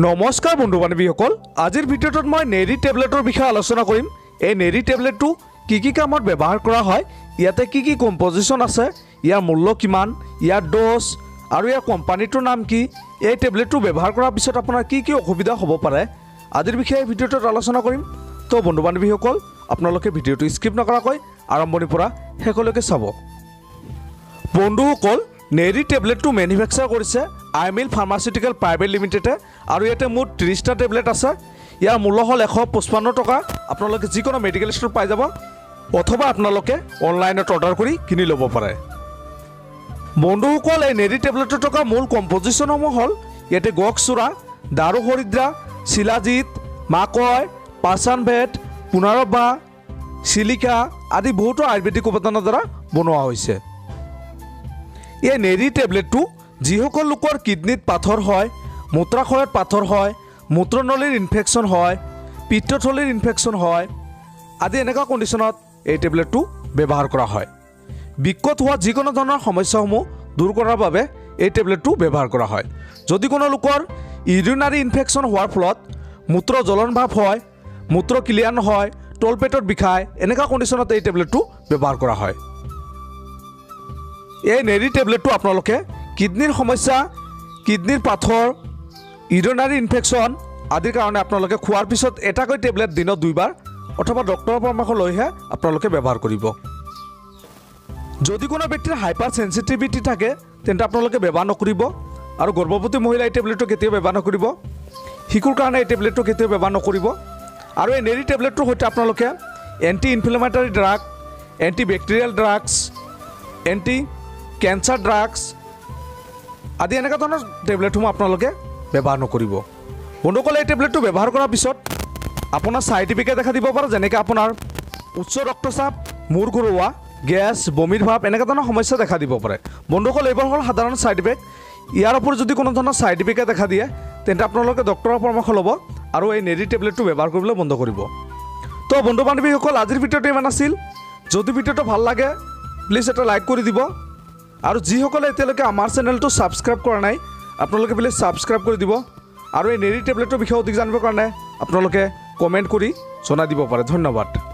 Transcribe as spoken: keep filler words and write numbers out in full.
नमस्कार बंधु बान्धवीসকল आजिर भिडियोत मैं नेरी टेब्लेटर विषय आलोचना करिम। ए नेरी टेब्लेट तो की की कामत व्यवहार करा हय, इयाते की की कम्पोजिशन आछे, इयार मूल्य किमान, इयार डोज आरो इयार कोम्पानीटोर नाम की, ए टेब्लेट तो व्यवहार करार पिছত आपनार की की असुविधा हब पारे आदिर विषय भिडियोत आलोचना करिम। तो बंधु बान्धवीসকल आपनालोके भिडियोतो स्किप नकराकै आरम्भनिर परा हेकलके चाब। बंधुসকल नेरी टेब्लेट तो मेनुफेक्चार करिछे आइम फार्मासिटिकल प्राइवेट लिमिटेड और इतने मोट त्रिशटा टेब्लेट आस। यार मूल्य हल एश पचपन्न टका। अपने जिको मेडिकल स्टोर पाई जा अथवा अपने अनलाइन अर्डर कर कि लो पे। बंधुसक नेरी टेब्लेटर थका मूल कम्पोजिशन समूह हल इतने गक्सुरा, दारू हरिद्रा, शिलाजीत, माकय, पार्सन भेट, पुनार बाँह, शिलिका आदि बहुत आयुर्वेदिक उपादान द्वारा बनवा। ये नेरी टेब्लेट तो जिसको लोकर किडनीत पाथर है, मूत्राशय पाथर है, मूत्रनलिर इनफेक्शन है, पित्तथलिर इनफेक्शन है आदि एने कंडिशन ये टेब्लेट तो व्यवहार करा है। विकट हुआ जिको धरण समस्या समूह दूर करार ये टेब्लेट तो व्यवहार करा है। यदि कोनो लोकर यूरिनारी इनफेक्शन होवार फलत मूत्र जलन भाव है, मूत्र क्लियर नहय, तलपेटत बिखाय एने कंडिशन ये टेब्लेट तो व्यवहार करा है। ये नेरी टेब्लेट तो आपलोके किडनीर समस्या, किडनीर पाथर, यूरिनारी इनफेक्शन आदिर कारणे आपलोके खुआर पिছত एटाकै टेब्लेट दिन दुइबार अथवा डक्टरर परामर्श लैहे आपलोके व्यवहार करिब। यदि कोनो व्यक्तिर हाइपार सेन्सिटिविटी थाके तेन्ते आपलोके व्यवहार नकरिब आरो गर्भवती महिला ए टेब्लेट केतियाও व्यवहार नकरिब, शिशुर कारणे ए टेब्लेट केतियाও व्यवहार नकरिब। आरो ए नेरी टेब्लेटर सहित आपलोके anti inflammatory drug, anti bacterial drugs, anti cancer drugs आदि एने धरण टेब्लेट समूह आपलोके व्यवहार नक। बंधुसक टेब्लेट तो व्यवहार करार पिছত अपना साइड इफेक्ट देखा दी पे, जैसे अपनार उच्च रक्तचाप, मूर घुरवा, गैस, बमिर भाव एने धरण समस्या देखा दी पे। बंधुसक यह हल साधारण साइड इफेक्ट। यारोपर जो धरण साइड इफेक्ट देखा दिए तेन्ते आपलोके डक्टरर परामर्श लब और ये नेरी टेब्लेट तो व्यवहार कर बंद कर। तो बंधु बान्धवीসকল आजिर भिडियोतो इमान आछिल। यदि भिडियोतो भाल लागे प्लिज एटा लाइक कर दिब और जिसके एत्येक आमार चेनेल तो सबसक्राइब करा ना अपने प्लिज सबसक्राइब कर दी और नेरी टेब्लेटर विषय अतिक जानवर कारण अपने कमेन्ट कर दी पे। धन्यवाद।